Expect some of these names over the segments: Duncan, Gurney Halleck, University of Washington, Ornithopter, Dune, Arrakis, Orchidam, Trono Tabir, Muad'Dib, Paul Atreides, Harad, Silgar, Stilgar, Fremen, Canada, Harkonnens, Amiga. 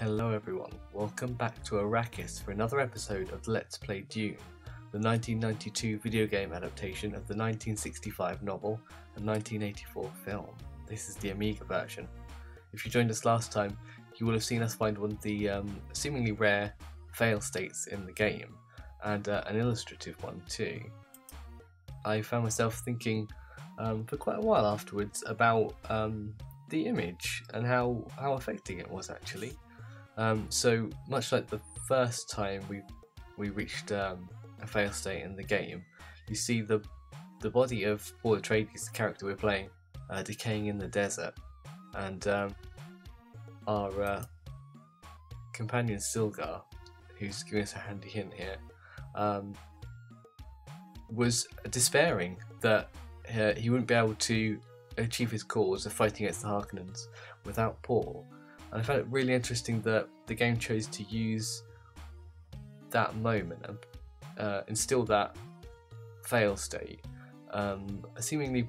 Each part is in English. Hello everyone, welcome back to Arrakis for another episode of Let's Play Dune, the 1992 video game adaptation of the 1965 novel and 1984 film. This is the Amiga version. If you joined us last time, you will have seen us find one of the seemingly rare fail states in the game, and an illustrative one too. I found myself thinking for quite a while afterwards about the image and how affecting it was actually. So much like the first time we reached a fail state in the game, you see the body of Paul Atreides, the character we're playing, decaying in the desert, and our companion Silgar, who's giving us a handy hint here, was despairing that he wouldn't be able to achieve his cause of fighting against the Harkonnens without Paul. And I found it really interesting that the game chose to use that moment and instill that fail state, seemingly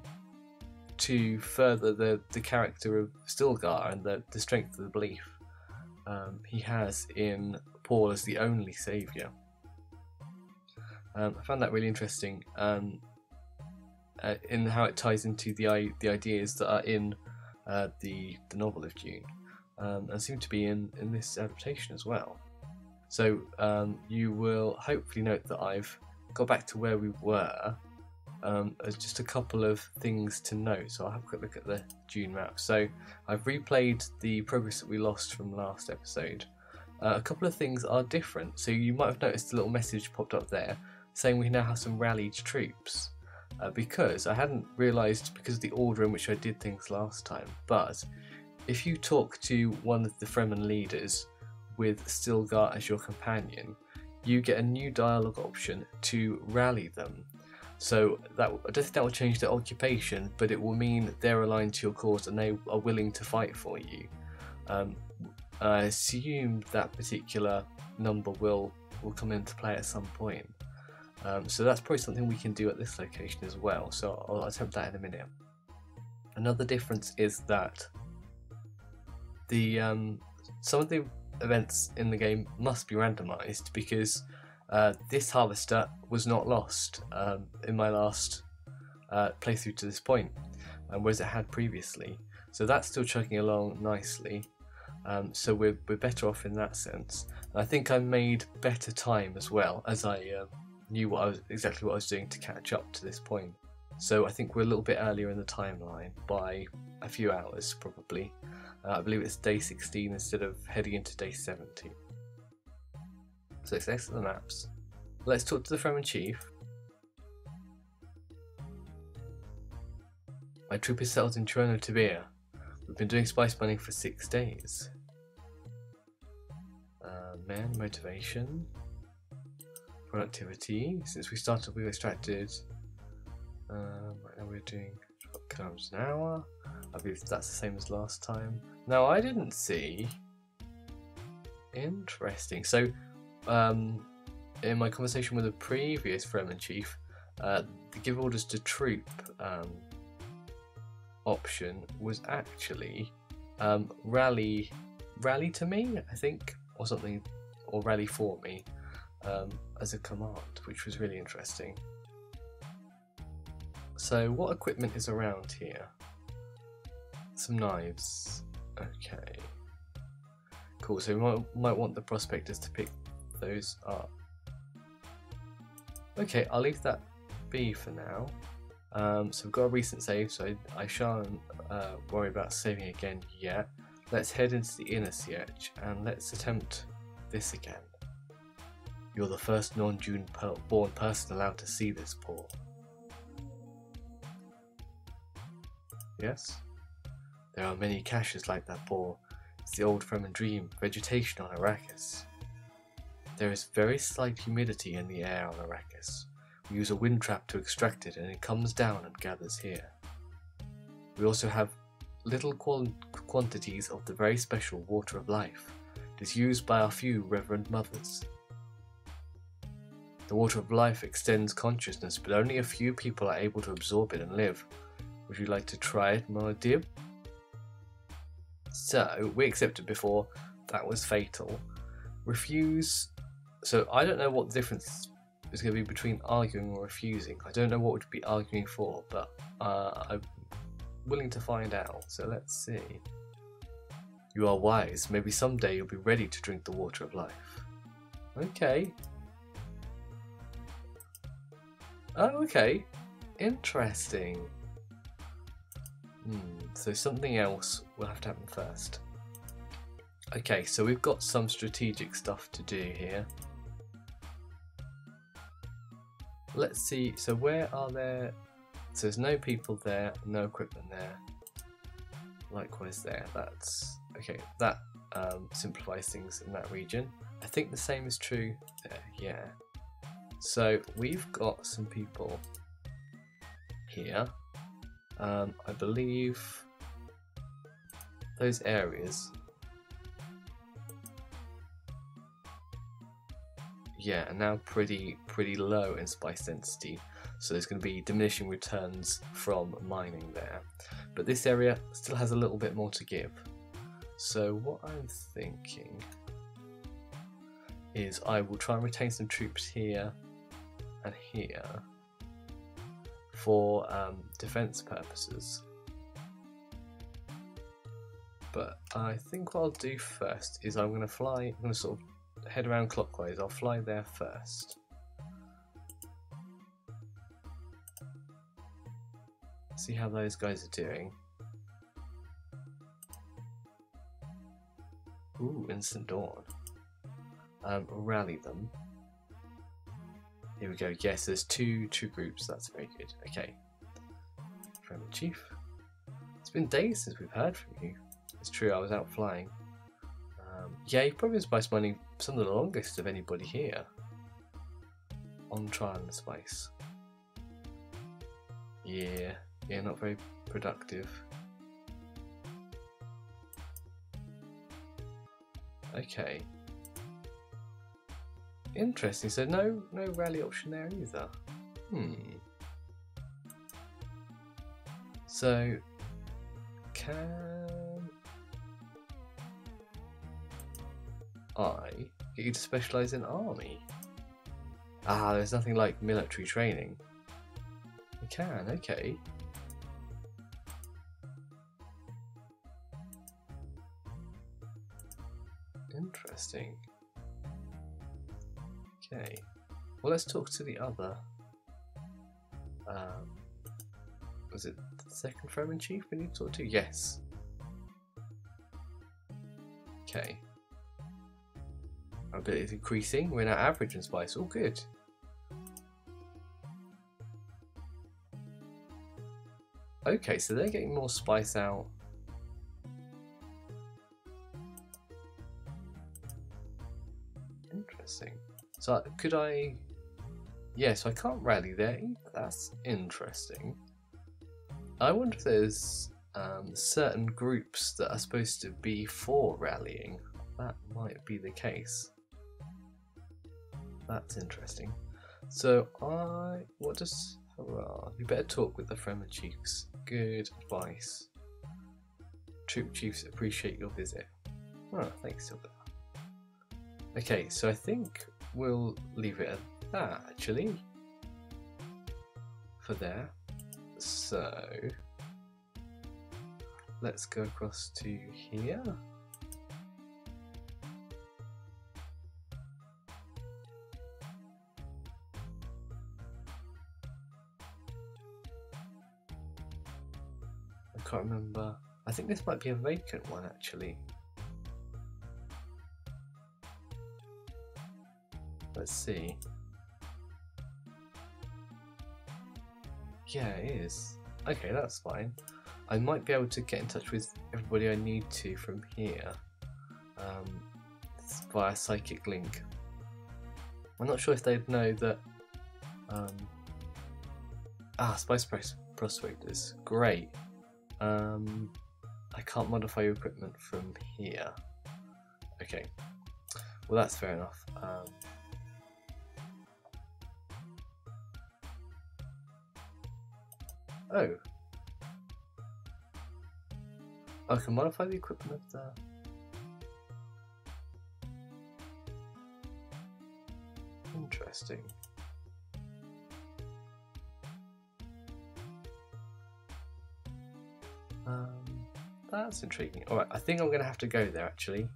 to further the character of Stilgar and the strength of the belief he has in Paul as the only saviour. I found that really interesting in how it ties into the ideas that are in the novel of Dune. And seem to be in this adaptation as well. So you will hopefully note that I've got back to where we were. There's just a couple of things to note, so I'll have a quick look at the Dune map. So I've replayed the progress that we lost from last episode. A couple of things are different, so you might have noticed a little message popped up there saying we now have some rallied troops, because I hadn't realised because of the order in which I did things last time, but if you talk to one of the Fremen leaders with Stilgar as your companion, you get a new dialogue option to rally them. So that, I don't think that will change their occupation, but it will mean they're aligned to your cause and they are willing to fight for you. I assume that particular number will come into play at some point. So that's probably something we can do at this location as well, so I'll attempt that in a minute. Another difference is that some of the events in the game must be randomised, because this harvester was not lost in my last playthrough to this point, whereas it had previously. So that's still chugging along nicely, so we're better off in that sense. And I think I made better time as well, as I knew exactly what I was doing to catch up to this point. So I think we're a little bit earlier in the timeline by a few hours probably. I believe it's day 16 instead of heading into day 17. So let's exit the maps. Let's talk to the Fremen chief. My troop is settled in Trono Tabir. We've been doing spice mining for 6 days. Man, motivation, productivity. Since we started, we've extracted. Right now we're doing 12 kilometers an hour. I believe that's the same as last time. Now I didn't see. Interesting. So, in my conversation with the previous Fremen chief, the give orders to troop option was actually rally to me, I think, or something, or rally for me as a command, which was really interesting. So, what equipment is around here? Some knives. Okay. Cool, so we might want the prospectors to pick those up. Okay, I'll leave that be for now. So we've got a recent save, so I shan't worry about saving again yet. Let's head into the inner siege and let's attempt this again. You're the first non-Dune born person allowed to see this, Paul. Yes? There are many caches like that, Paul. It's the old Fremen dream, vegetation on Arrakis. There is very slight humidity in the air on Arrakis. We use a wind trap to extract it and it comes down and gathers here. We also have little quantities of the very special water of life. It is used by our few reverend mothers. The water of life extends consciousness, but only a few people are able to absorb it and live. Would you like to try it, Muad'Dib? So, we accepted before That was fatal. Refuse. So I don't know what the difference is going to be between arguing or refusing. I don't know what we'd be arguing for, but I'm willing to find out. So let's see. You are wise. Maybe someday you'll be ready to drink the water of life. Okay. Oh, okay. Interesting. So something else will have to happen first. Okay, so we've got some strategic stuff to do here. Let's see, so where are there... So there's no people there, no equipment there. Likewise there, that's... Okay, that simplifies things in that region. I think the same is true there, yeah. So we've got some people here. I believe those areas... Yeah, and now pretty low in spice density, so there's going to be diminishing returns from mining there. But this area still has a little bit more to give. So what I'm thinking is I will try and retain some troops here and here for defense purposes. But I think what I'll do first is I'm going to fly, I'm going to sort of head around clockwise. I'll fly there first. See how those guys are doing. Ooh, instant dawn. Rally them. Here we go. Yes, there's two groups. That's very good. Okay. Fremen Chief. It's been days since we've heard from you. It's true, I was out flying. Yeah, you've probably been spice mining some of the longest of anybody here. On trial and spice. Yeah, not very productive. Okay. Interesting, so no rally option there either. So, can... I get you to specialise in army. Ah, there's nothing like military training. You can, okay. Interesting. Okay. Well, let's talk to the other. Was it the second Fremen Chief we need to talk to? Yes. Okay. Our ability is increasing, we're now average in spice, all good. Okay, so they're getting more spice out. Interesting. So could I... Yeah, so I can't rally there, that's interesting. I wonder if there's certain groups that are supposed to be for rallying. That might be the case. That's interesting. So what does, you better talk with the Fremen Chiefs. Good advice. Troop Chiefs appreciate your visit. Oh, thanks, Silgar. Okay, so I think we'll leave it at that, actually. For there. So, let's go across to here. Can't remember. I think this might be a vacant one actually. Let's see. Yeah, it is. Okay, that's fine. I might be able to get in touch with everybody I need to from here via psychic link. I'm not sure if they'd know that. Spice prospectors. Great. I can't modify your equipment from here. Okay, well that's fair enough. Oh, I can modify the equipment of the... Interesting. That's intriguing. All right, I think I'm going to have to go there actually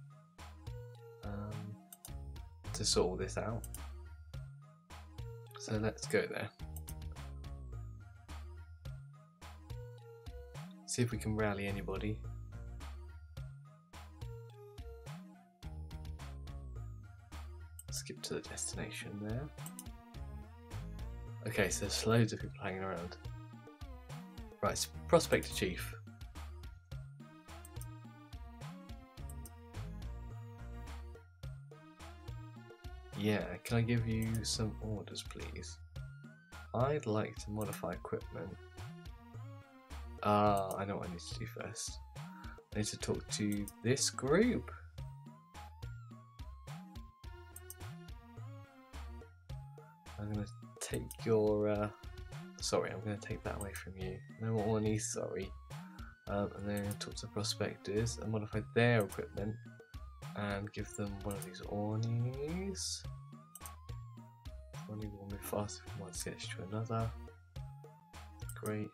to sort all this out. So let's go there. See if we can rally anybody. Skip to the destination there. Okay, so there's loads of people hanging around. Right, so Prospector Chief. Yeah, can I give you some orders, please? I'd like to modify equipment. Ah, I know what I need to do first. I need to talk to this group. I'm going to take your... sorry, I'm going to take that away from you. No more money, sorry. And then talk to the prospectors and modify their equipment and give them one of these Ornis. Orni will move faster from one sketch to another. Great.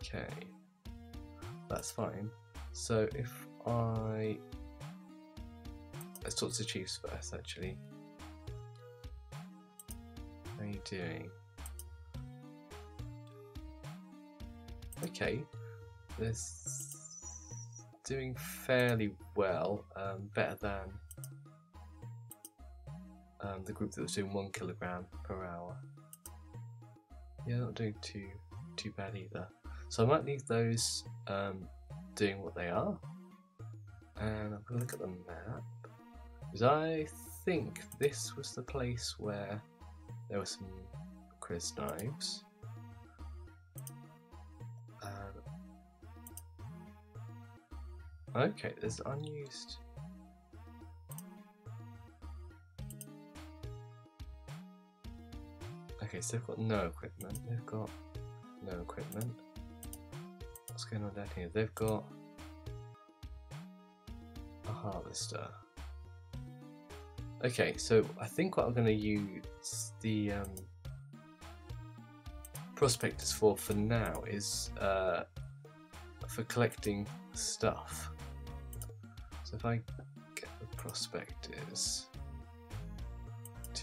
Okay, that's fine. So if I... let's talk to the Chiefs first, actually. How are you doing? Okay, this doing fairly well, better than the group that was doing 1 kilogram per hour. Yeah, not doing too bad either. So I might leave those doing what they are, and I'm going to look at the map, because I think this was the place where there were some quiz knives. Okay, there's unused. Okay, so they've got no equipment, they've got no equipment. What's going on down here? They've got a harvester. Okay, so I think what I'm going to use the prospectors for now is for collecting stuff. So if I get the prospectors to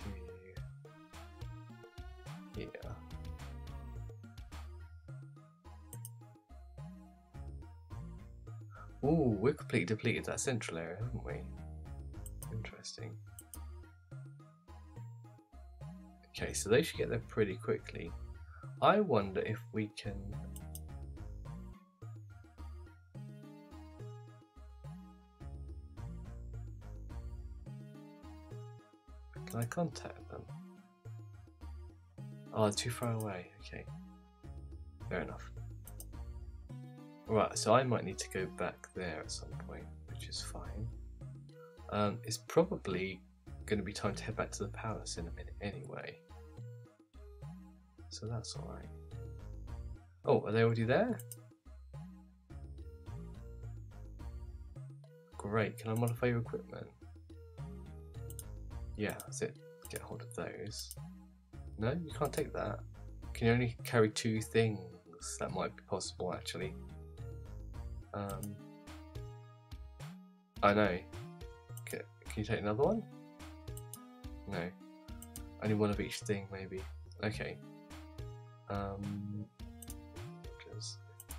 here. Ooh, we've completely depleted that central area, haven't we? Interesting. Okay, so they should get there pretty quickly. I wonder if we can... can I contact them? Oh, they're too far away. Okay. Fair enough. Right, so I might need to go back there at some point, which is fine. It's probably going to be time to head back to the palace in a minute anyway. So that's alright. Oh, are they already there? Great, can I modify your equipment? Yeah, that's it. Get hold of those. No, you can't take that. Can you only carry 2 things? That might be possible actually. I know. Can you take another one? No. Only one of each thing, maybe. Okay.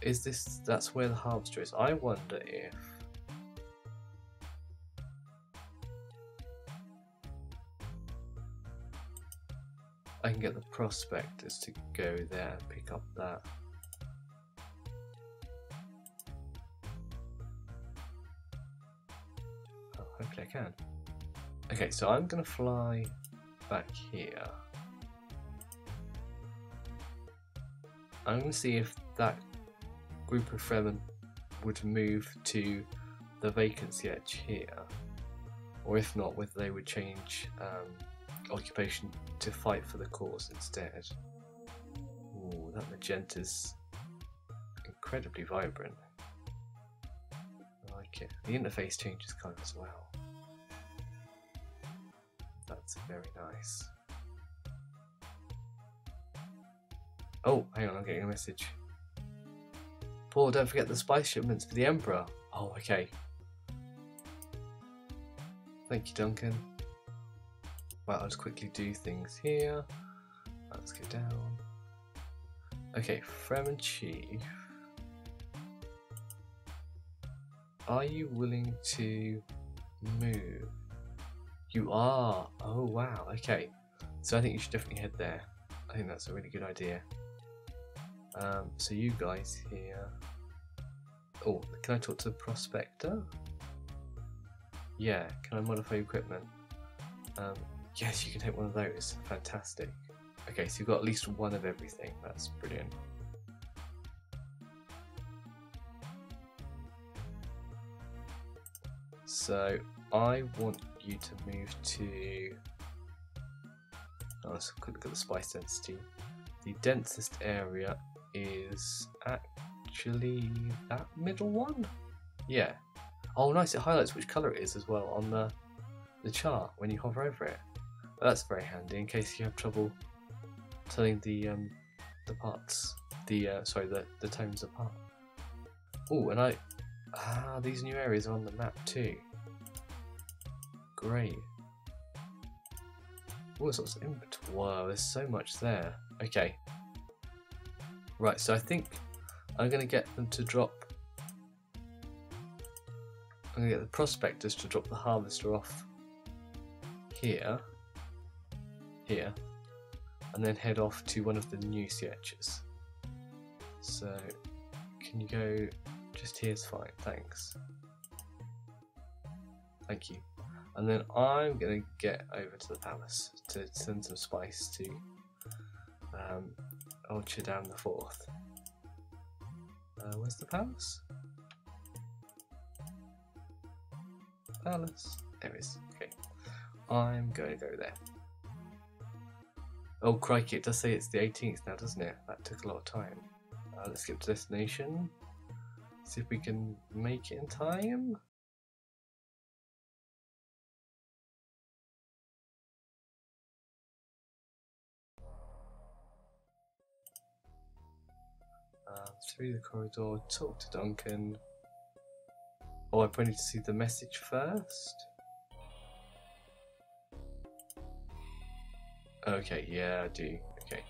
Is this... that's where the harvester is. I wonder if... I can get the prospectors to go there and pick up that. I can. Okay, so I'm going to fly back here. I'm going to see if that group of Fremen would move to the vacancy edge here, or if not, whether they would change occupation to fight for the cause instead. Ooh, that magenta's incredibly vibrant. I like it. The interface changes colour as well. That's very nice. Oh, hang on, I'm getting a message. Paul, don't forget the spice shipments for the Emperor. Oh, okay. Thank you, Duncan. Right, I'll just quickly do things here. Let's go down. Okay, Fremen Chief. Are you willing to move? You are. Oh, wow. Okay. So I think you should definitely head there. I think that's a really good idea. So you guys here. Oh, can I talk to the prospector? Yeah. Can I modify equipment? Yes, you can take one of those. Fantastic. Okay, so you've got at least one of everything. That's brilliant. So I want you to move to. Oh, let's quick look at the spice density. The densest area is actually that middle one. Yeah. Oh, nice. It highlights which colour it is as well on the chart when you hover over it. Well, that's very handy in case you have trouble telling the parts, the tones apart. Oh, and these new areas are on the map too. Great. All sorts of inventory. Wow, there's so much there. Okay. Right, so I think I'm gonna get them to drop. I'm gonna get the prospectors to drop the harvester off here, and then head off to one of the new searches. So, can you go just here's fine, thanks. Thank you. And then I'm gonna get over to the palace to send some spice to Orchidam the Fourth. Where's the palace? Palace. There it is. Okay. I'm gonna go there. Oh crikey, it does say it's the 18th now, doesn't it? That took a lot of time. Let's skip to destination. See if we can make it in time. Through the corridor, talk to Duncan. Oh, I probably need to see the message first. Okay, yeah, I do. Okay.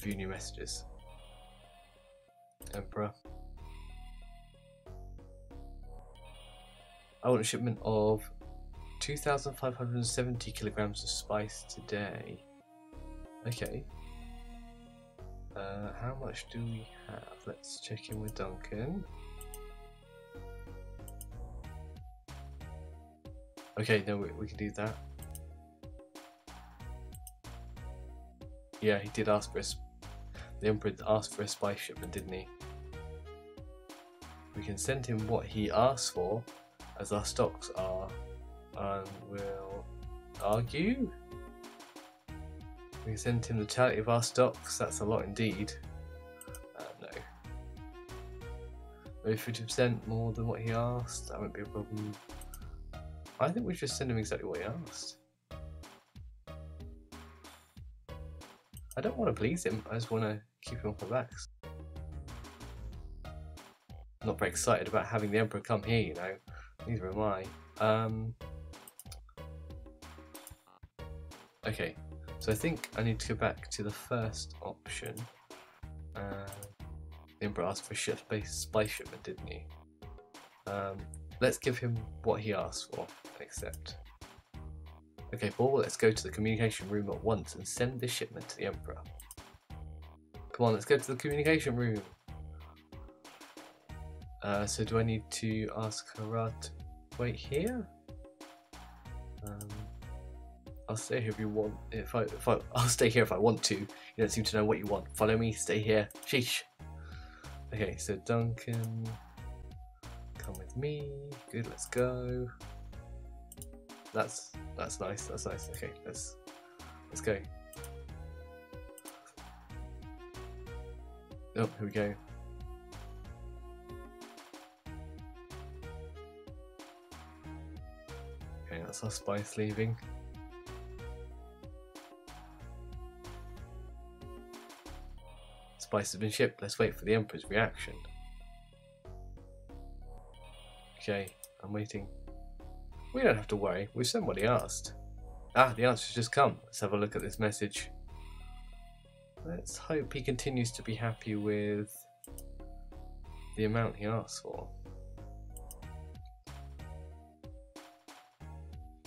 View new messages. Emperor. I want a shipment of 2,570 kilograms of spice today. Okay. How much do we have? Let's check in with Duncan. Okay, no, we can do that. Yeah, he did ask for a. The Emperor asked for a spice shipment, didn't he? We can send him what he asked for, as our stocks are, and we'll argue. We can send him the totality of our stocks. That's a lot indeed. No. Maybe 50% more than what he asked. That won't be a problem. I think we should just send him exactly what he asked. I don't want to please him. I just want to keep him off the backs. I'm not very excited about having the Emperor come here, you know. Neither am I. Okay. So I think I need to go back to the first option. The Emperor asked for a spice shipment, didn't he? Let's give him what he asked for and accept. Okay, Paul, let's go to the communication room at once and send this shipment to the Emperor. Come on, let's go to the communication room. So do I need to ask Harad to wait here? I'll stay here if you want. I'll stay here if I want to. You don't seem to know what you want. Follow me. Stay here. Sheesh. Okay, so Duncan, come with me. Good. Let's go. That's nice. That's nice. Okay, let's go. Oh, here we go. That's our spice leaving. Spice has been shipped. Let's wait for the Emperor's reaction. Okay, I'm waiting. We don't have to worry. We've somebody asked. Ah, the answer's just come. Let's have a look at this message. Let's hope he continues to be happy with the amount he asked for.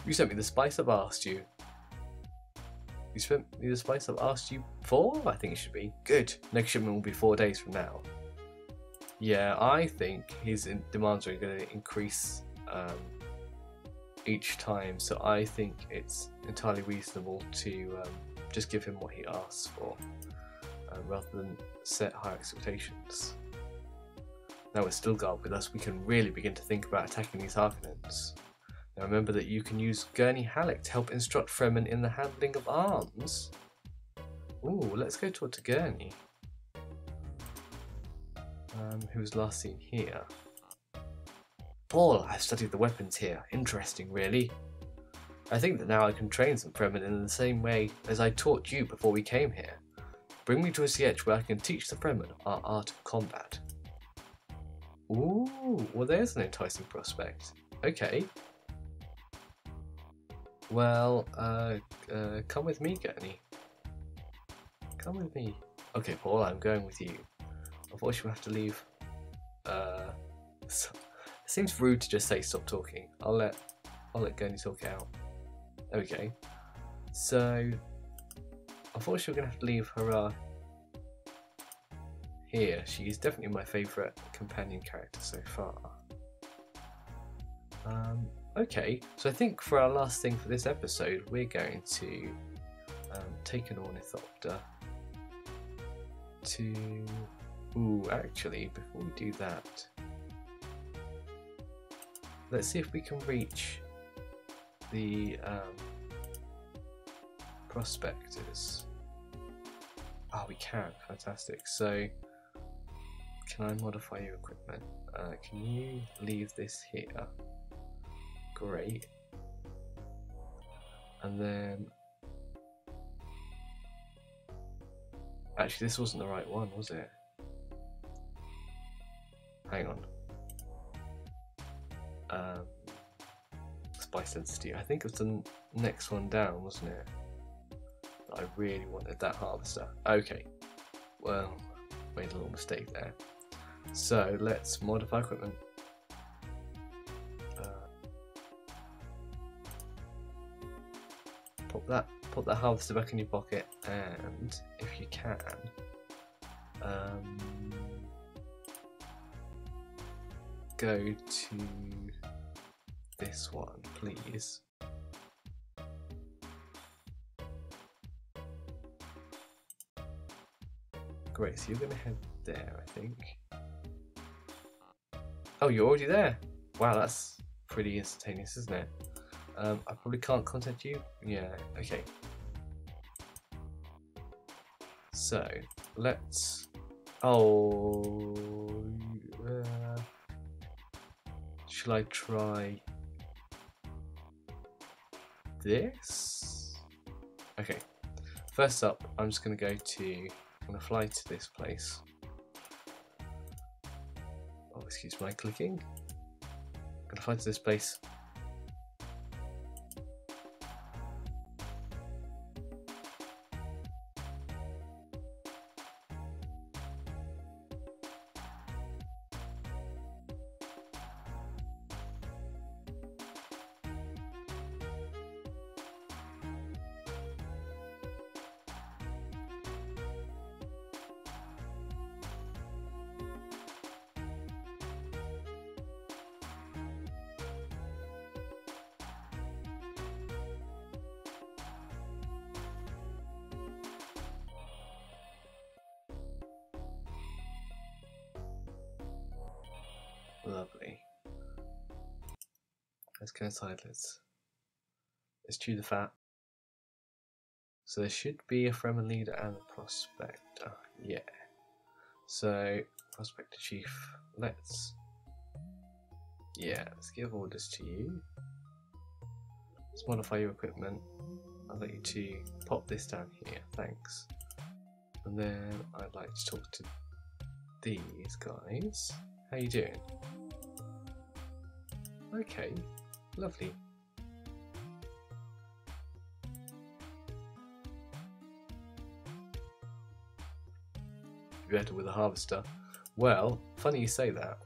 You sent me the spice I've asked you. You sent me the spice I've asked you for? I think it should be. Good. Next shipment will be 4 days from now. Yeah, I think his demands are going to increase each time, so I think it's entirely reasonable to just give him what he asks for rather than set high expectations. Now with Stilgar with us, we can really begin to think about attacking these Harkonnens. Now remember that you can use Gurney Halleck to help instruct Fremen in the handling of arms. Ooh, let's go talk to Gurney, who was last seen here. Paul, I've studied the weapons here. Interesting, really. I think that now I can train some Fremen in the same way as I taught you before we came here. Bring me to a siege where I can teach the Fremen our art of combat. Ooh, well there's an enticing prospect. Okay. Well, come with me, Gurney. Come with me. Okay, Paul, I'm going with you. Unfortunately, we have to leave. It seems rude to just say stop talking. I'll let Gurney talk it out. Okay. So, unfortunately, we're gonna have to leave Hera here. She is definitely my favourite companion character so far. Okay, so I think for our last thing for this episode, we're going to take an Ornithopter to... Ooh, actually, before we do that, let's see if we can reach the prospectors. Oh, we can. Fantastic. So, can I modify your equipment? Can you leave this here? Great. And then... Actually, this wasn't the right one, was it? Hang on. Spice density. I think it was the next one down, wasn't it? I really wanted that harvester. Okay. Well, made a little mistake there. So let's modify equipment. Put that harvester back in your pocket, and if you can, go to this one, please. Great, so you're going to head there, I think. Oh, you're already there! Wow, that's pretty instantaneous, isn't it? I probably can't contact you. Yeah, okay. So, let's... Oh... Shall I try... this? Okay. First up, I'm just going to go to... I'm going to fly to this place. Oh, excuse my clicking. I'm going to fly to this place. Lovely. Let's go inside. Let's chew the fat. So there should be a Fremen leader and a prospector. Yeah. So prospector chief. Let's give orders to you. Let's modify your equipment. I'd like you to pop this down here, thanks. And then I'd like to talk to these guys. How you doing? Okay, lovely. Better with a harvester. Well, funny you say that.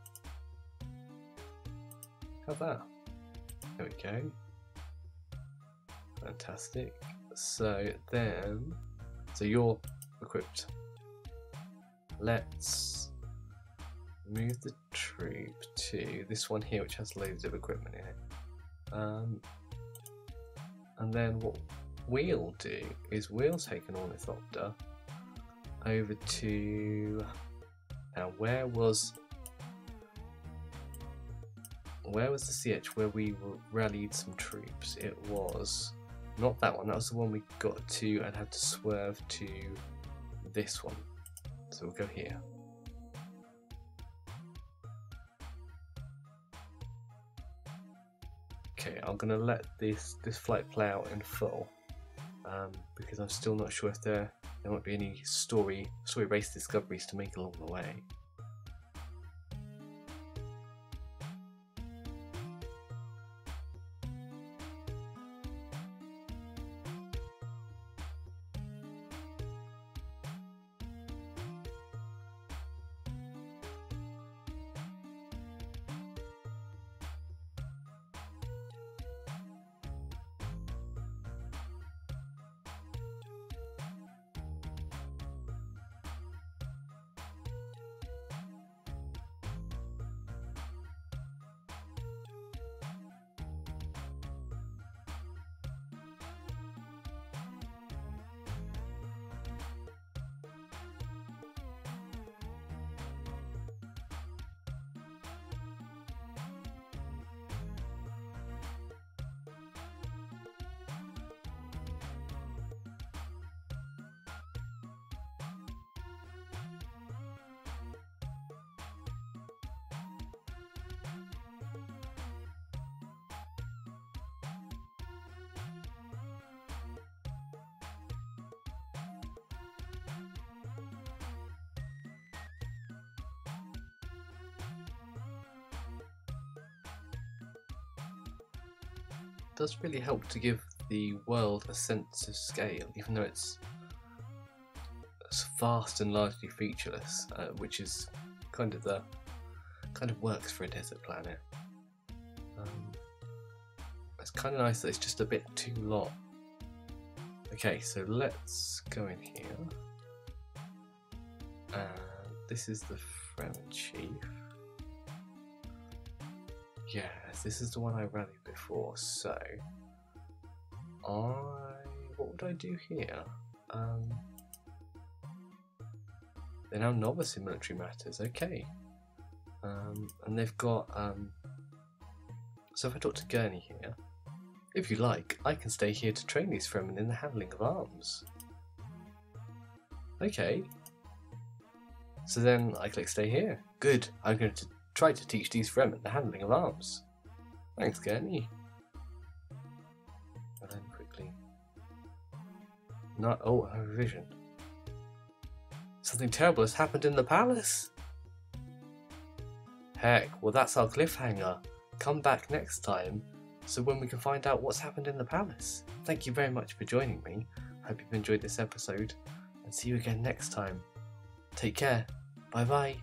How's that? There we go. Fantastic. So then, so you're equipped. Let's move the troop to this one here, which has loads of equipment in it. And then what we'll do is we'll take an Ornithopter over to, now where was the CH where we rallied some troops? It was not that one, that was the one we got to and had to swerve to this one. So we'll go here. Okay, I'm gonna let this flight play out in full because I'm still not sure if there won't be any story-based discoveries to make along the way. Does really help to give the world a sense of scale, even though it's vast and largely featureless, which is kind of works for a desert planet. It's kind of nice that it's just a bit too long. Okay, so let's go in here. This is the Fremen chief. Yes, this is the one I rallied before, so what would I do here? They're now novice in military matters, okay. And they've got, so if I talk to Gurney here, if you like, I can stay here to train these Fremen in the handling of arms. Okay. So then I click stay here. Good, I'm going to try to teach these Fremen the handling of arms. Thanks, Gurney. And then quickly. Not, oh, I have a vision. Something terrible has happened in the palace. Heck, well that's our cliffhanger. Come back next time so when we can find out what's happened in the palace. Thank you very much for joining me. Hope you've enjoyed this episode and see you again next time. Take care. Bye bye.